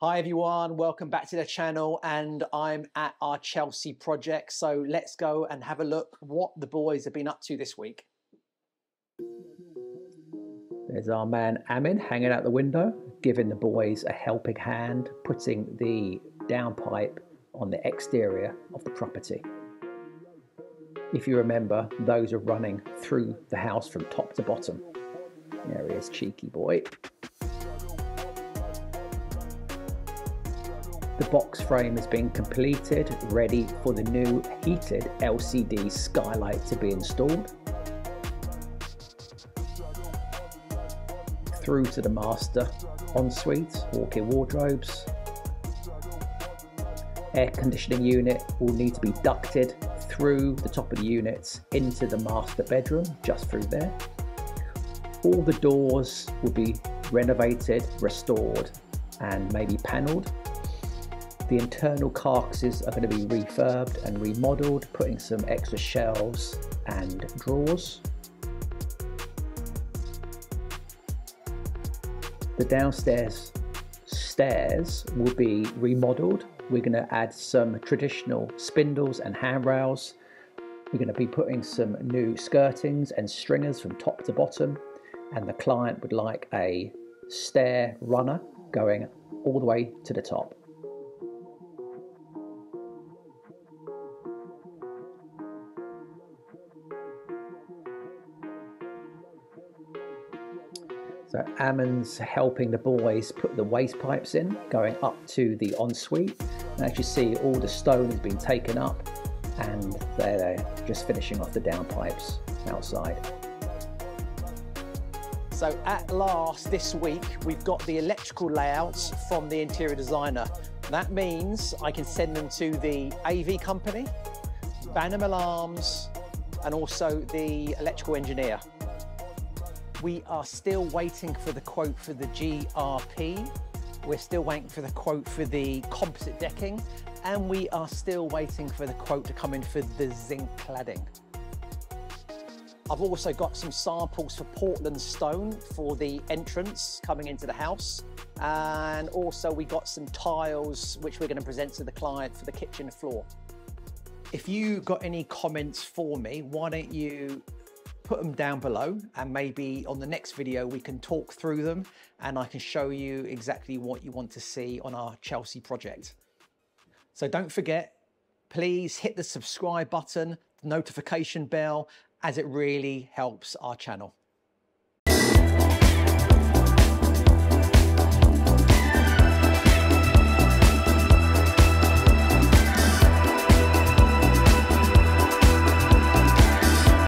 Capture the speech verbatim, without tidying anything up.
Hi everyone, welcome back to the channel, and I'm at our Chelsea project, so let's go and have a look what the boys have been up to this week. There's our man Amin hanging out the window, giving the boys a helping hand, putting the downpipe on the exterior of the property. If you remember, those are running through the house from top to bottom. There he is, cheeky boy. The box frame has been completed, ready for the new heated L C D skylight to be installed. Through to the master ensuite, walk-in wardrobes. Air conditioning unit will need to be ducted through the top of the units into the master bedroom, just through there. All the doors will be renovated, restored, and maybe panelled. The internal carcasses are going to be refurbed and remodeled, putting some extra shelves and drawers. The downstairs stairs will be remodeled. We're going to add some traditional spindles and handrails. We're going to be putting some new skirtings and stringers from top to bottom. And the client would like a stair runner going all the way to the top. So Amin's helping the boys put the waste pipes in, going up to the ensuite. And as you see, all the stone has been taken up, and there they're just finishing off the downpipes outside. So at last this week, we've got the electrical layouts from the interior designer. That means I can send them to the A V company, Bannam Alarms, and also the electrical engineer. We are still waiting for the quote for the G R P. We're still waiting for the quote for the composite decking. And we are still waiting for the quote to come in for the zinc cladding. I've also got some samples for Portland stone for the entrance coming into the house. And also we got some tiles which we're going to present to the client for the kitchen floor. If you got any comments for me, why don't you put them down below, and maybe on the next video we can talk through them and I can show you exactly what you want to see on our Chelsea project. So don't forget, please hit the subscribe button, the notification bell, as it really helps our channel.